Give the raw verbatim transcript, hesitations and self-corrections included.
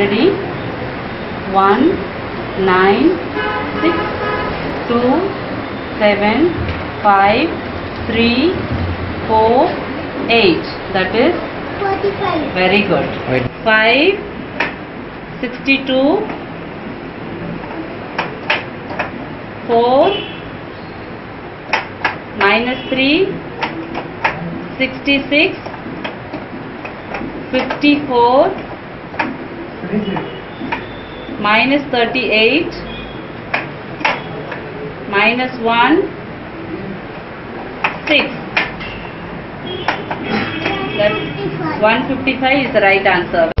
Ready? One, nine, six, two, seven, five, three, four, eight. That is forty-five. Very good. Wait. Five, sixty-two, four, minus three, sixty-six, fifty-four, minus thirty-eight, minus one, six. That's one fifty-five is the right answer.